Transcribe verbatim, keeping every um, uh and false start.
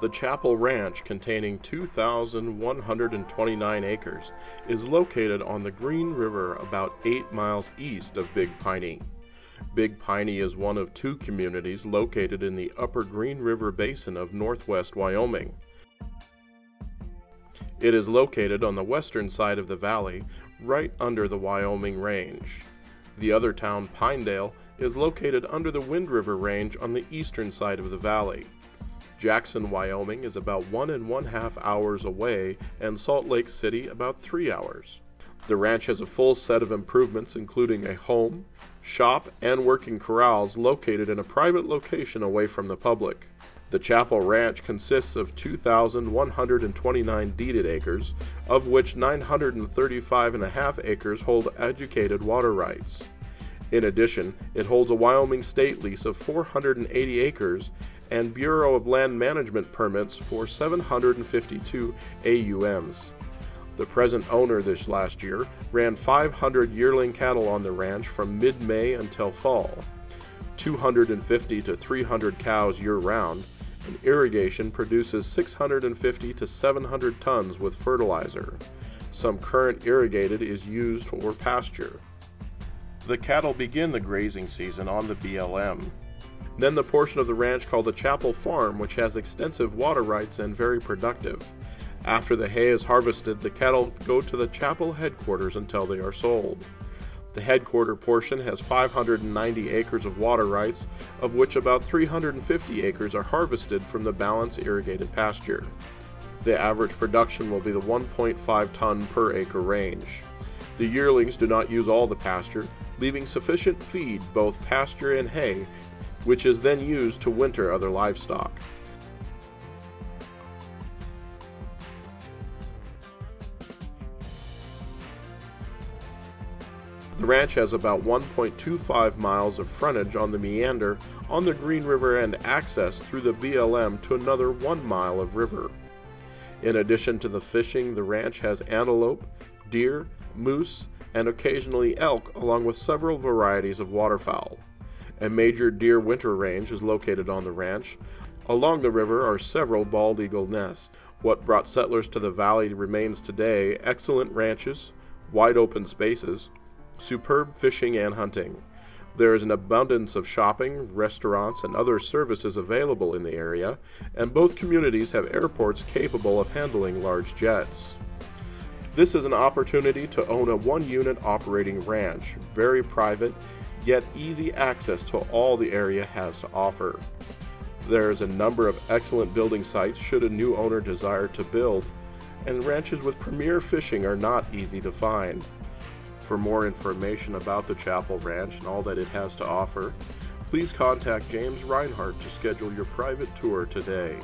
The Chapel Ranch, containing two thousand one hundred twenty-nine acres, is located on the Green River about eight miles east of Big Piney. Big Piney is one of two communities located in the Upper Green River Basin of northwest Wyoming. It is located on the western side of the valley, right under the Wyoming Range. The other town, Pinedale, is located under the Wind River Range on the eastern side of the valley. Jackson, Wyoming is about one and one half hours away, and Salt Lake City about three hours. The ranch has a full set of improvements, including a home, shop, and working corrals located in a private location away from the public. The Chapel Ranch consists of two thousand one hundred twenty-nine deeded acres, of which nine hundred thirty-five and a half acres hold adjudicated water rights. In addition, it holds a Wyoming state lease of four hundred eighty acres and Bureau of Land Management permits for seven hundred fifty-two A U Ms. The present owner this last year ran five hundred yearling cattle on the ranch from mid-May until fall, two hundred fifty to three hundred cows year-round, and irrigation produces six hundred fifty to seven hundred tons with fertilizer. Some current irrigated is used for pasture. The cattle begin the grazing season on the B L M. Then the portion of the ranch called the Chapel Farm, which has extensive water rights and very productive. After the hay is harvested, the cattle go to the Chapel headquarters until they are sold. The headquarter portion has five hundred ninety acres of water rights, of which about three hundred fifty acres are harvested from the balance irrigated pasture. The average production will be the one point five ton per acre range. The yearlings do not use all the pasture, leaving sufficient feed, both pasture and hay, which is then used to winter other livestock. The ranch has about one point two five miles of frontage on the meander on the Green River and access through the B L M to another one mile of river. In addition to the fishing, the ranch has antelope, deer, moose, and occasionally elk, along with several varieties of waterfowl. A major deer winter range is located on the ranch. Along the river are several bald eagle nests. What brought settlers to the valley remains today excellent ranches, wide open spaces, superb fishing and hunting. There is an abundance of shopping, restaurants, and other services available in the area, and both communities have airports capable of handling large jets. This is an opportunity to own a one-unit operating ranch, very private, yet easy access to all the area has to offer. There's a number of excellent building sites should a new owner desire to build, and ranches with premier fishing are not easy to find. For more information about the Chapel Ranch and all that it has to offer, please contact James Reinhardt to schedule your private tour today.